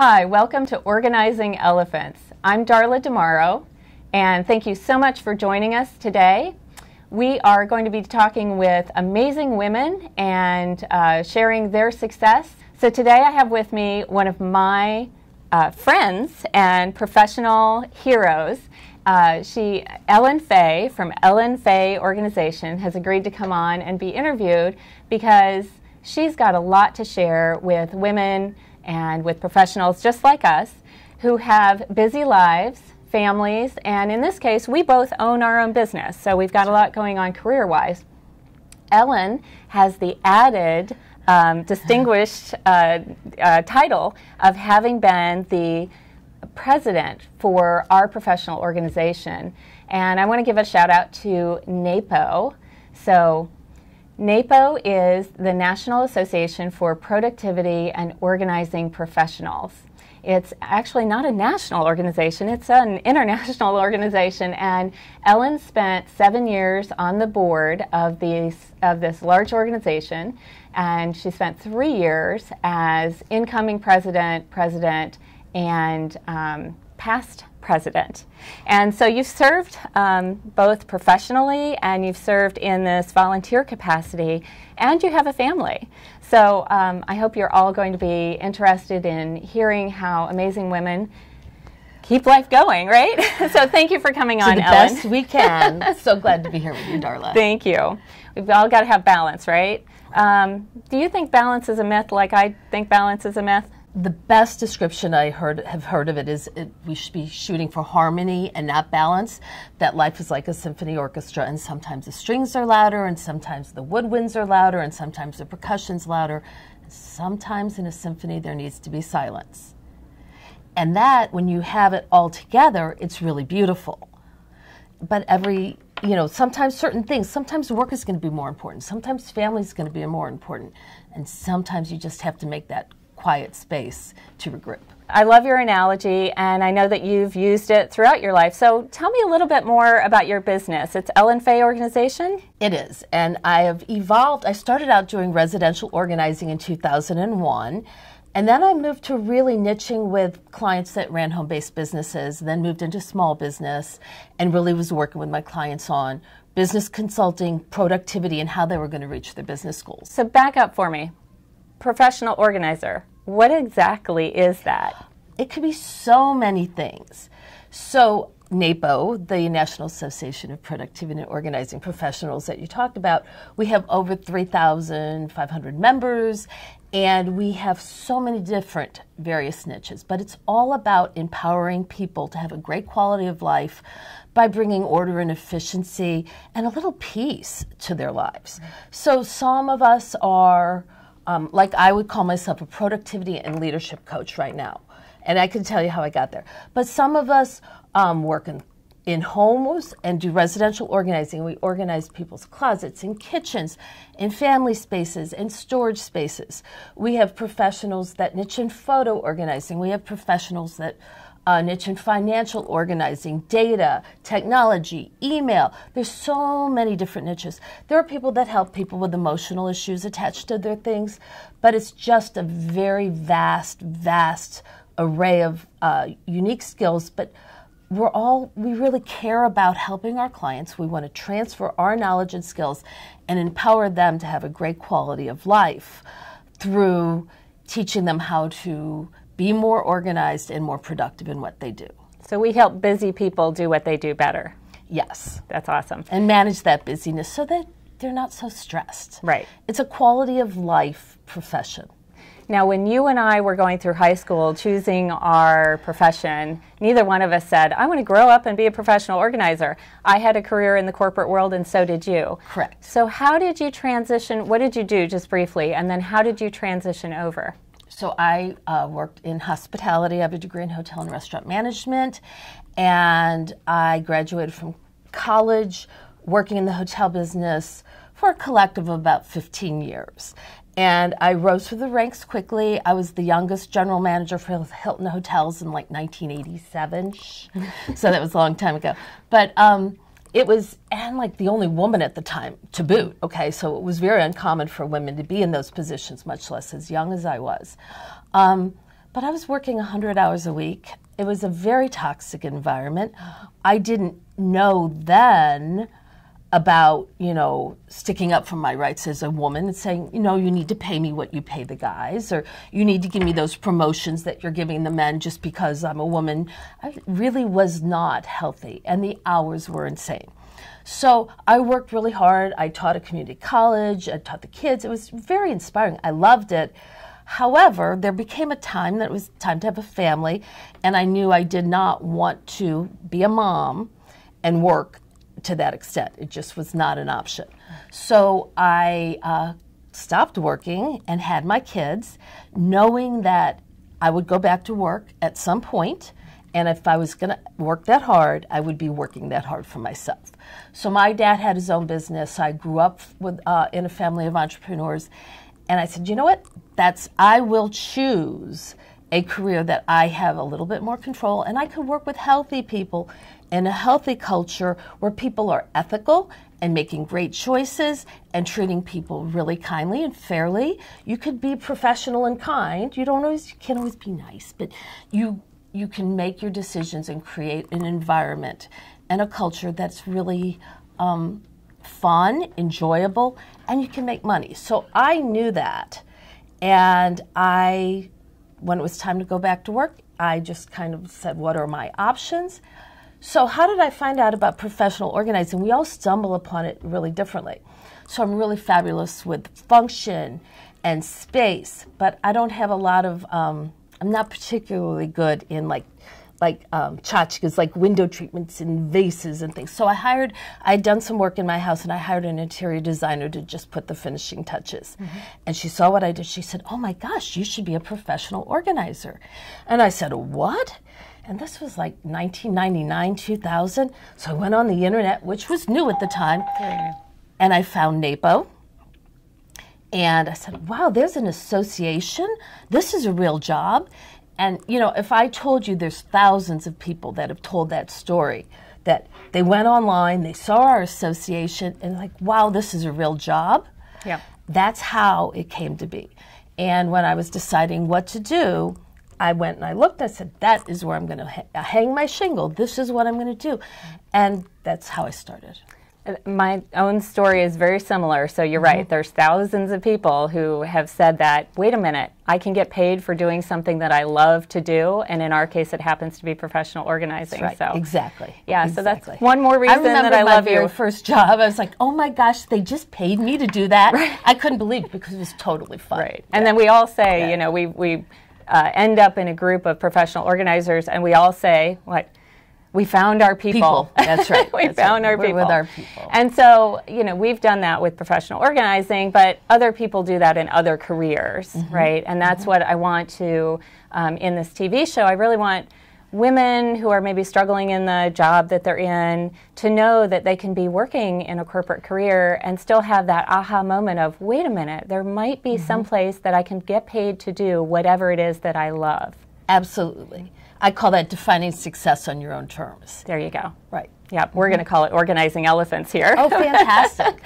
Hi, welcome to Organizing Elephants. I'm Darla DeMorrow, and thank you so much for joining us today. We are going to be talking with amazing women and sharing their success. So today I have with me one of my friends and professional heroes. Ellen Faye from Ellen Faye Organization has agreed to come on and be interviewed because she's got a lot to share with women and with professionals just like us who have busy lives, families, and in this case, we both own our own business, so we've got a lot going on career-wise. Ellen has the added distinguished title of having been the president for our professional organization, and I want to give a shout-out to NAPO. So NAPO is the National Association for Productivity and Organizing Professionals. It's actually not a national organization, it's an international organization, and Ellen spent 7 years on the board of this large organization, and she spent 3 years as incoming president, and past president. And so you've served both professionally, and you've served in this volunteer capacity, and you have a family. So I hope you're all going to be interested in hearing how amazing women keep life going, right? So thank you for coming on, Ellen. The best we can. So glad to be here with you, Darla. Thank you. We've all got to have balance, right? Do you think balance is a myth like I think balance is a myth? The best description I have heard of it is we should be shooting for harmony and not balance, that life is like a symphony orchestra, and sometimes the strings are louder, and sometimes the woodwinds are louder, and sometimes the percussion's louder, and sometimes in a symphony there needs to be silence. And that, when you have it all together, it's really beautiful. But every, you know, sometimes certain things, sometimes work is going to be more important, sometimes family is going to be more important, and sometimes you just have to make that quiet space to regroup. I love your analogy, and I know that you've used it throughout your life. So tell me a little bit more about your business. It's Ellen Faye Organization? It is, and I have evolved. I started out doing residential organizing in 2001, and then I moved to really niching with clients that ran home-based businesses, then moved into small business, and really was working with my clients on business consulting, productivity, and how they were going to reach their business goals. So back up for me. Professional organizer. What exactly is that? It could be so many things. So NAPO, the National Association of Productivity and Organizing Professionals that you talked about, we have over 3,500 members, and we have so many different various niches. But it's all about empowering people to have a great quality of life by bringing order and efficiency and a little peace to their lives. So some of us are like I would call myself a productivity and leadership coach right now, and I can tell you how I got there. But some of us work in homes and do residential organizing. We organize people's closets and kitchens and family spaces and storage spaces. We have professionals that niche in photo organizing. We have professionals that niche in financial organizing, data, technology, email. There's so many different niches. There are people that help people with emotional issues attached to their things, but it's just a very vast, vast array of unique skills. But we really care about helping our clients. We want to transfer our knowledge and skills and empower them to have a great quality of life through teaching them how to be more organized and more productive in what they do. So we help busy people do what they do better. Yes. That's awesome. And manage that busyness so that they're not so stressed. Right. It's a quality of life profession. Now, when you and I were going through high school choosing our profession, neither one of us said, I want to grow up and be a professional organizer. I had a career in the corporate world, and so did you. Correct. So how did you transition? What did you do, just briefly, and then how did you transition over? So I worked in hospitality. I have a degree in hotel and restaurant management, and I graduated from college working in the hotel business for a collective of about 15 years. And I rose through the ranks quickly. I was the youngest general manager for Hilton Hotels in like 1987-ish, so that was a long time ago. But it was, and like the only woman at the time to boot, okay? So it was very uncommon for women to be in those positions, much less as young as I was. But I was working 100 hours a week. It was a very toxic environment. I didn't know then about, you know, sticking up for my rights as a woman and saying, you know, you need to pay me what you pay the guys, or you need to give me those promotions that you're giving the men just because I'm a woman. I really was not healthy, and the hours were insane. So I worked really hard. I taught at community college. I taught the kids. It was very inspiring. I loved it. However, there became a time that it was time to have a family, and I knew I did not want to be a mom and work to that extent. It just was not an option. So I stopped working and had my kids, knowing that I would go back to work at some point, and if I was going to work that hard, I would be working that hard for myself. So my dad had his own business. I grew up with, in a family of entrepreneurs. And I said, you know what, I will choose a career that I have a little bit more control, and I can work with healthy people in a healthy culture where people are ethical and making great choices and treating people really kindly and fairly. You could be professional and kind. You can't always be nice, but you can make your decisions and create an environment and a culture that's really fun, enjoyable, and you can make money. So I knew that, and when it was time to go back to work, I just kind of said, what are my options? So how did I find out about professional organizing? We all stumble upon it really differently. So I'm really fabulous with function and space, but I don't have a lot of, I'm not particularly good in tchotchkes, like window treatments and vases and things. So I had done some work in my house, and I hired an interior designer to just put the finishing touches. Mm-hmm. And she saw what I did. She said, oh my gosh, you should be a professional organizer. And I said, what? And this was like 1999, 2000. So I went on the internet, which was new at the time, and I found NAPO. And I said, wow, there's an association. This is a real job. And, you know, if I told you there's thousands of people that have told that story, that they went online, they saw our association, and like, wow, this is a real job. Yeah. That's how it came to be. And when I was deciding what to do, I went and I looked, I said, that is where I'm going to hang my shingle. This is what I'm going to do. And that's how I started. My own story is very similar, so you're right. There's thousands of people who have said that, wait a minute, I can get paid for doing something that I love to do, and in our case, it happens to be professional organizing. That's right. So, exactly. Yeah, exactly. So that's one more reason that I love you. I remember my very first job. I was like, oh my gosh, they just paid me to do that. Right. I couldn't believe it because it was totally fun. Right. Yeah. And then we all say, you know, we end up in a group of professional organizers, and we all say, what? We found our people. That's right. We're with our people. And so, you know, we've done that with professional organizing, but other people do that in other careers, right? And that's what I want to, in this TV show, I really want women who are maybe struggling in the job that they're in to know that they can be working in a corporate career and still have that aha moment of, wait a minute, there might be some place that I can get paid to do whatever it is that I love. Absolutely. I call that defining success on your own terms. There you go. Right. Yeah, we're going to call it Organizing Elephants here. Oh, fantastic.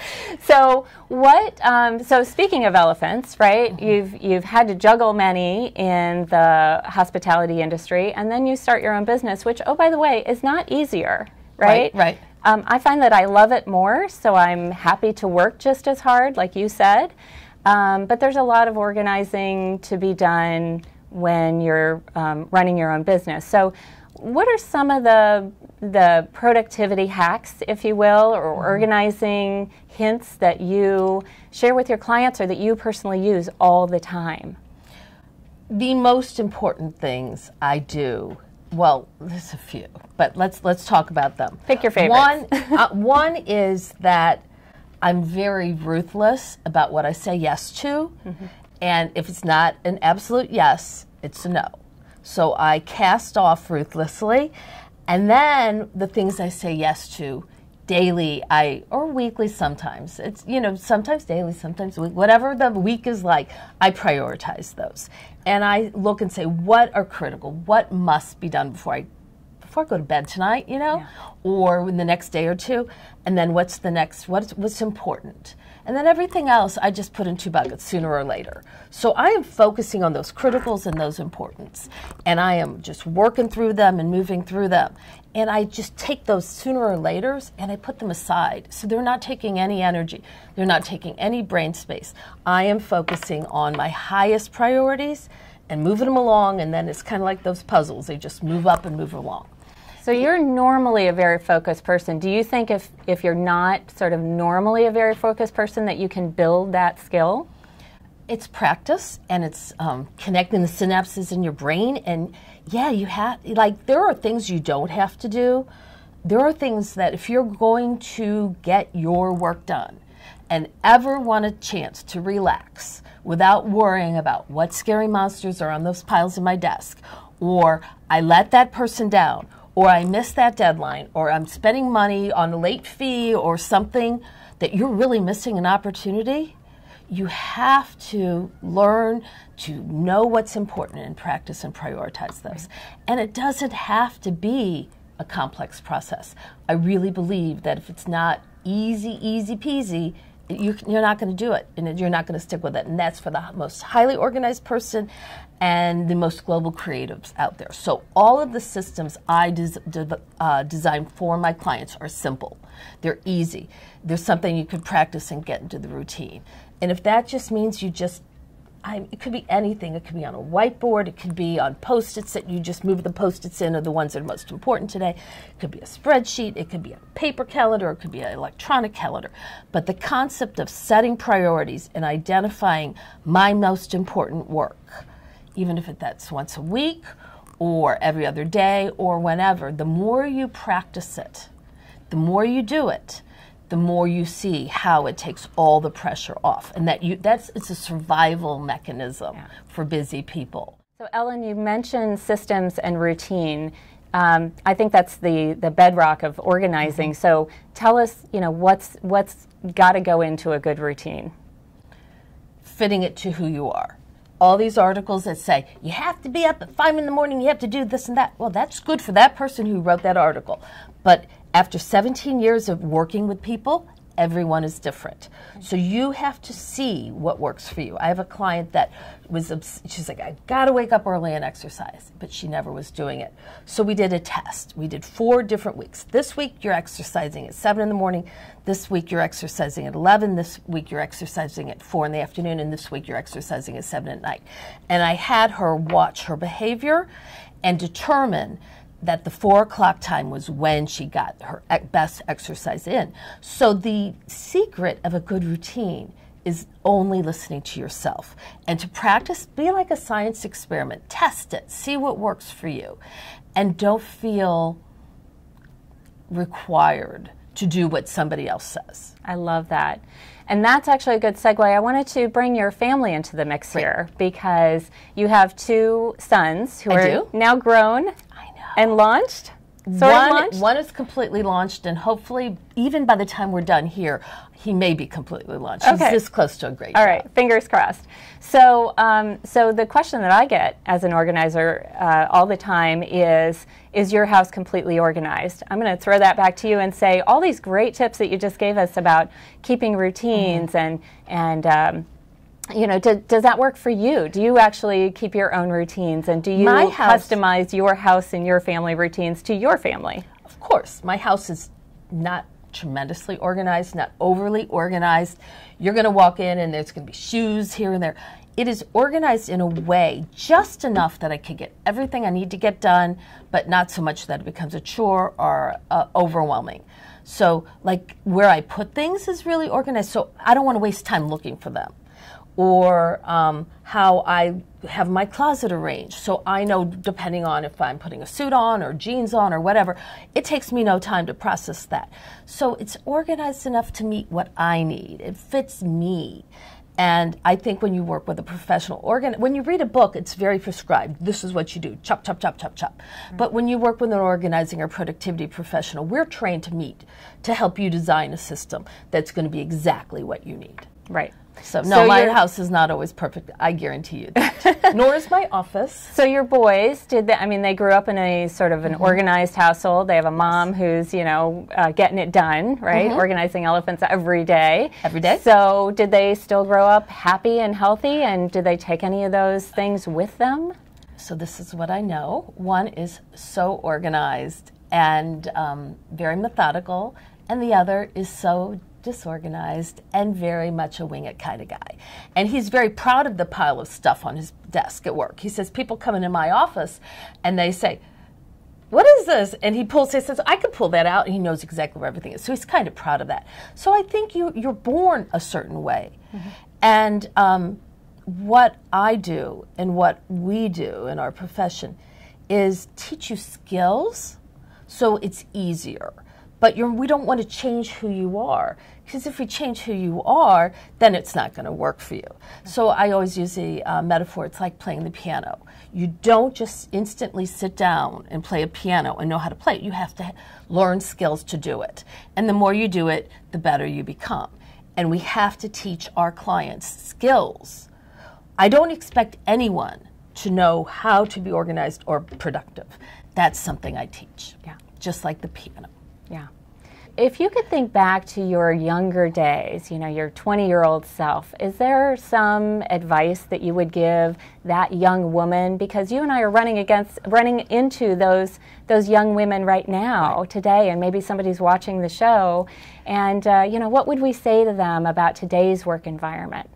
So what? So speaking of elephants, right, you've had to juggle many in the hospitality industry, and then you start your own business, which, oh, by the way, is not easier, right? Right, right. I find that I love it more, so I'm happy to work just as hard, like you said, but there's a lot of organizing to be done when you're running your own business. So what are some of the productivity hacks, if you will, or organizing hints that you share with your clients or that you personally use all the time? The most important things I do, well, there's a few, but let's talk about them. Pick your favorites. One is that I'm very ruthless about what I say yes to. And if it's not an absolute yes, it's a no. So I cast off ruthlessly. And then the things I say yes to daily, or weekly sometimes. It's, you know, sometimes daily, sometimes weekly. Whatever the week is like, I prioritize those. And I look and say, what are critical? What must be done before I go to bed tonight, you know? Yeah. Or in the next day or two. And then what's important? And then everything else I just put in two buckets sooner or later. So I am focusing on those criticals and those importance. And I am just working through them and moving through them. And I just take those sooner or later and I put them aside. So they're not taking any energy. They're not taking any brain space. I am focusing on my highest priorities and moving them along. And then it's kind of like those puzzles. They just move up and move along. So you're normally a very focused person. Do you think if you're not sort of normally a very focused person that you can build that skill? It's practice, and it's connecting the synapses in your brain. And yeah, you have, like, there are things you don't have to do. There are things that if you're going to get your work done and ever want a chance to relax without worrying about what scary monsters are on those piles in my desk, or I let that person down, or I missed that deadline, or I'm spending money on a late fee or something, that you're really missing an opportunity, you have to learn to know what's important and practice and prioritize those. And it doesn't have to be a complex process. I really believe that if it's not easy, easy peasy, you're not going to do it, and you're not going to stick with it. And that's for the most highly organized person and the most global creatives out there. So all of the systems I design for my clients are simple. They're easy. There's something you could practice and get into the routine. And if that just means you just, it could be anything. It could be on a whiteboard. It could be on Post-its that you just move the Post-its in, or the ones that are most important today. It could be a spreadsheet. It could be a paper calendar. It could be an electronic calendar. But the concept of setting priorities and identifying my most important work, even if that's once a week or every other day or whenever, the more you practice it, the more you do it, the more you see how it takes all the pressure off. And it's a survival mechanism for busy people. So Ellen, you mentioned systems and routine. I think that's the bedrock of organizing. So tell us, what's got to go into a good routine? Fitting it to who you are. All these articles that say, you have to be up at 5 in the morning, you have to do this and that. Well, that's good for that person who wrote that article. But after 17 years of working with people, everyone is different. So you have to see what works for you. I have a client that she's like, I gotta wake up early and exercise, but she never was doing it. So we did a test. We did 4 different weeks. This week you're exercising at 7 in the morning. This week you're exercising at 11. This week you're exercising at 4 in the afternoon. And this week you're exercising at 7 at night. And I had her watch her behavior and determine that the 4 o'clock time was when she got her best exercise in. So the secret of a good routine is only listening to yourself. And to practice, be like a science experiment. Test it, see what works for you. And don't feel required to do what somebody else says. I love that. And that's actually a good segue. I wanted to bring your family into the mix here, because you have 2 sons who are now grown. And launched? One is completely launched, and hopefully, even by the time we're done here, he may be completely launched. Okay. He's this close to a great job. All right, fingers crossed. So, so the question that I get as an organizer all the time is your house completely organized? I'm going to throw that back to you and say, all these great tips that you just gave us about keeping routines does that work for you? Do you actually keep your own routines, and do you customize your house and your family routines to your family? Of course. My house is not tremendously organized, not overly organized. You're going to walk in and there's going to be shoes here and there. It is organized in a way just enough that I can get everything I need to get done, but not so much that it becomes a chore or overwhelming. So like where I put things is really organized, so I don't want to waste time looking for them. Or how I have my closet arranged. So I know, depending on if I'm putting a suit on or jeans on or whatever, it takes me no time to process that. So it's organized enough to meet what I need. It fits me. And I think when you work with a professional organizer, when you read a book, it's very prescribed. This is what you do, chop, chop, chop, chop, chop. Right. But when you work with an organizing or productivity professional, we're trained to help you design a system that's going to be exactly what you need. Right. So no, my house is not always perfect. I guarantee you that. Nor is my office. So your boys, I mean, they grew up in a sort of an organized household. They have a mom who's, you know, getting it done, right? Organizing elephants every day. Every day. So did they still grow up happy and healthy, and did they take any of those things with them? So this is what I know. One is so organized and very methodical, and the other is so disorganized and very much a wing it kind of guy. And he's very proud of the pile of stuff on his desk at work. He says, people come into my office and they say, what is this? And he pulls, he says, I could pull that out, and he knows exactly where everything is. So he's kind of proud of that. So I think you're born a certain way. And what I do and what we do in our profession is teach you skills so it's easier. But we don't want to change who you are, because if we change who you are, then it's not going to work for you. So I always use the metaphor, it's like playing the piano. You don't just instantly sit down and play a piano and know how to play it. You have to learn skills to do it. And the more you do it, the better you become. And we have to teach our clients skills. I don't expect anyone to know how to be organized or productive. That's something I teach, just like the piano. Yeah. If you could think back to your younger days, you know, your 20-year-old self, is there some advice that you would give that young woman? Because you and I are running into those young women right now, today, and maybe somebody's watching the show. And, you know, what would we say to them about today's work environment?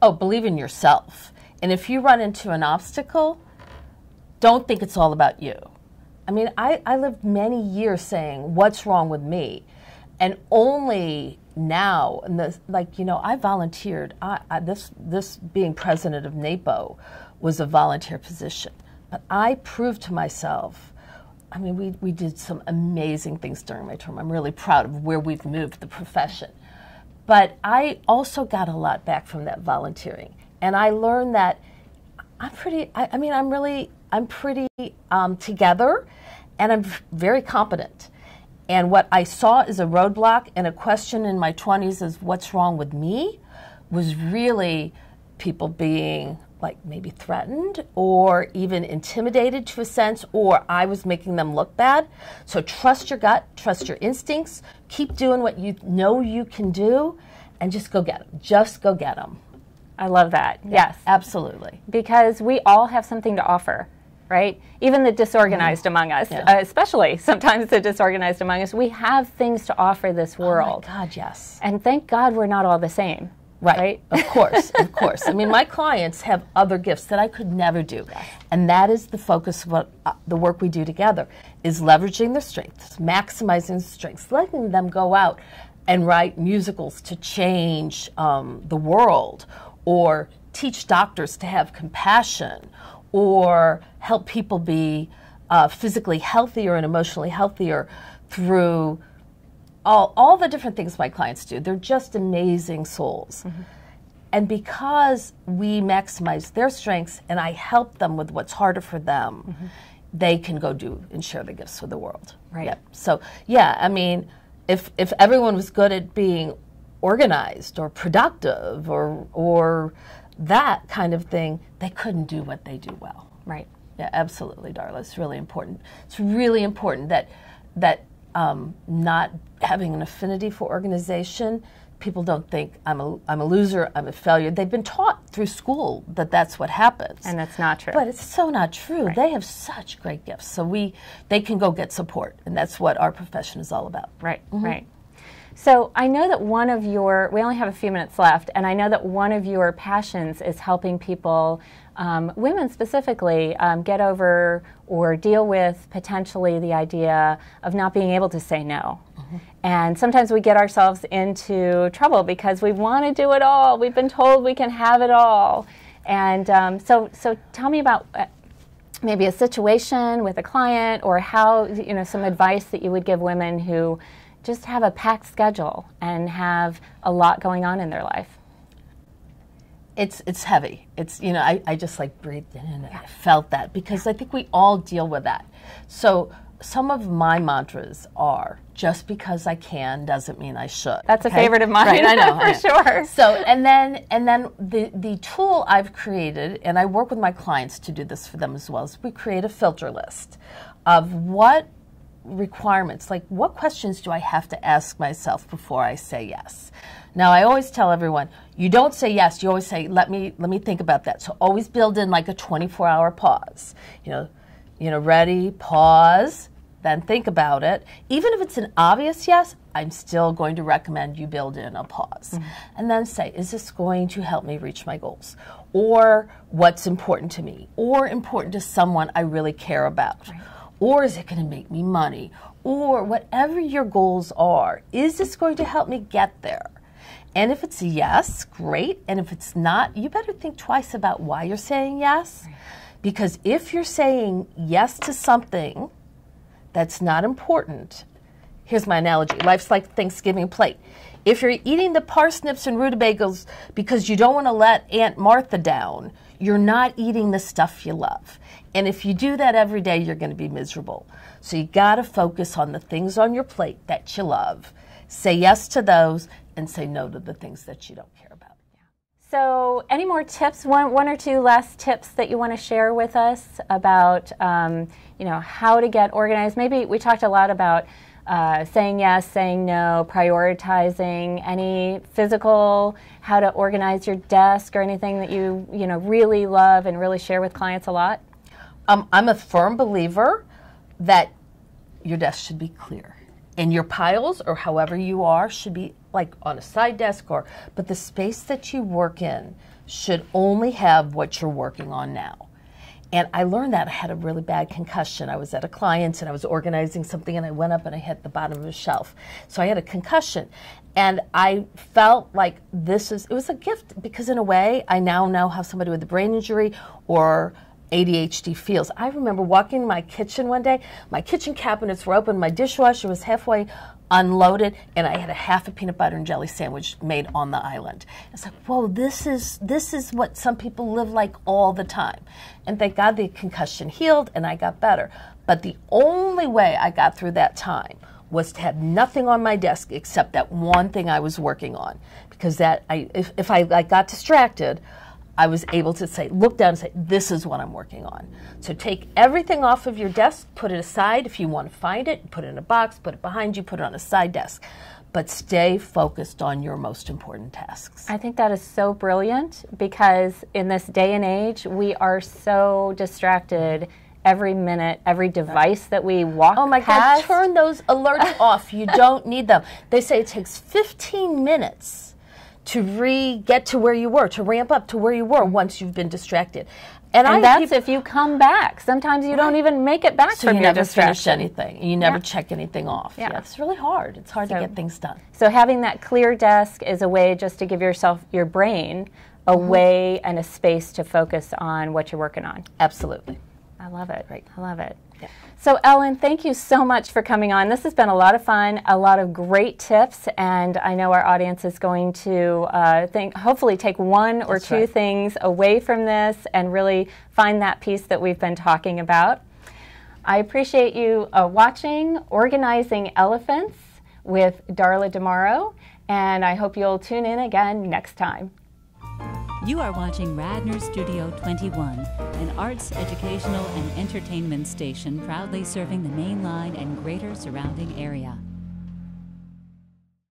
Oh, believe in yourself. And if you run into an obstacle, don't think it's all about you. I mean, I lived many years saying, what's wrong with me? And only now, and like, you know, I volunteered. This being president of NAPO was a volunteer position. But I proved to myself, I mean, we did some amazing things during my term. I'm really proud of where we've moved the profession. But I also got a lot back from that volunteering. And I learned that I'm pretty together, and I'm very competent. And what I saw as a roadblock and a question in my 20s is what's wrong with me was really people being like maybe threatened or even intimidated to a sense, or I was making them look bad. So trust your gut, trust your instincts, keep doing what you know you can do, and just go get them. Just go get them. I love that. Yes. Absolutely. Because we all have something to offer. Right? Even the disorganized among us, especially sometimes the disorganized among us, we have things to offer this world. Oh my God, yes. And thank God we're not all the same. Right. Of course, of course. I mean, my clients have other gifts that I could never do. And that is the focus of what, the work we do together, is leveraging their strengths, maximizing their strengths, letting them go out and write musicals to change the world, or teach doctors to have compassion, or help people be physically healthier and emotionally healthier through all the different things my clients do. They're just amazing souls. And because we maximize their strengths and I help them with what's harder for them, they can go do and share their gifts with the world. Right. Yep. So, yeah, I mean, if everyone was good at being organized or productive or that kind of thing, they couldn't do what they do well. Right. Yeah, absolutely, Darla. It's really important. It's really important that not having an affinity for organization, people don't think I'm a loser, I'm a failure. They've been taught through school that that's what happens. And that's not true. But it's so not true. Right. They have such great gifts. So they can go get support, and that's what our profession is all about. Right, right. So I know that we only have a few minutes left, and I know that one of your passions is helping people, women specifically, get over or deal with potentially the idea of not being able to say no. And sometimes we get ourselves into trouble because we want to do it all. We've been told we can have it all. And so tell me about maybe a situation with a client, or how, you know, some advice that you would give women who just have a packed schedule and have a lot going on in their life. It's heavy. It's, you know, I just like breathed in and I felt that, because I think we all deal with that. So some of my mantras are, just because I can doesn't mean I should. That's okay? A favorite of mine, right, I know, for sure. So, and then the tool I've created, and I work with my clients to do this for them as well, is we create a filter list of what requirements, like what questions do I have to ask myself before I say yes. Now, I always tell everyone, you don't say yes, you always say, let me think about that. So always build in like a 24-hour pause. You know, ready, pause, then think about it. Even if it's an obvious yes, I'm still going to recommend you build in a pause. Mm-hmm. And then say, is this going to help me reach my goals? Or what's important to me? Or important to someone I really care about? Right. Or is it going to make me money? Or whatever your goals are, is this going to help me get there? And if it's a yes, great. And if it's not, you better think twice about why you're saying yes. Right. Because if you're saying yes to something that's not important, here's my analogy, life's like a Thanksgiving plate. If you're eating the parsnips and rutabagas because you don't want to let Aunt Martha down, you're not eating the stuff you love. And if you do that every day, you're going to be miserable. So you got to focus on the things on your plate that you love. Say yes to those and say no to the things that you don't care about. So any more tips, one or two last tips that you want to share with us about, you know, how to get organized? Maybe we talked a lot about saying yes, saying no, prioritizing, any physical, how to organize your desk or anything that you, really love and really share with clients a lot? I'm a firm believer that your desk should be clear. And your piles, or however you are, should be like on a side desk, or, but the space that you work in should only have what you're working on now. And I learned that. I had a really bad concussion. I was at a client and I was organizing something and I went up and I hit the bottom of a shelf. So I had a concussion. And I felt like it was a gift, because in a way I now know how somebody with a brain injury or ADHD feels. I remember walking in my kitchen one day, my kitchen cabinets were open, my dishwasher was halfway unloaded, and I had a half a peanut butter and jelly sandwich made on the island. It's like, whoa, this is what some people live like all the time. And thank God the concussion healed and I got better. But the only way I got through that time was to have nothing on my desk except that one thing I was working on. Because if I got distracted, I was able to say, look down and say, this is what I'm working on. So take everything off of your desk, put it aside. If you want to find it, put it in a box, put it behind you, put it on a side desk. But stay focused on your most important tasks. I think that is so brilliant, because in this day and age, we are so distracted every minute, every device that we walk past. Oh my God, turn those alerts off. You don't need them. They say it takes 15 minutes to get to where you were, to ramp up to where you were once you've been distracted. And that's if you come back. Sometimes you don't even make it back from your distraction. So you never finish anything. You never check anything off. Yeah. It's really hard. It's hard to get things done. So having that clear desk is a way just to give yourself, your brain, a way and a space to focus on what you're working on. Absolutely. I love it. Right. I love it. Yeah. So Ellen, thank you so much for coming on. This has been a lot of fun, a lot of great tips, and I know our audience is going to hopefully take one or two things away from this and really find that piece that we've been talking about. I appreciate you watching Organizing Elephants with Darla DeMorrow, and I hope you'll tune in again next time. You are watching Radnor Studio 21, an arts, educational, and entertainment station proudly serving the Main Line and greater surrounding area.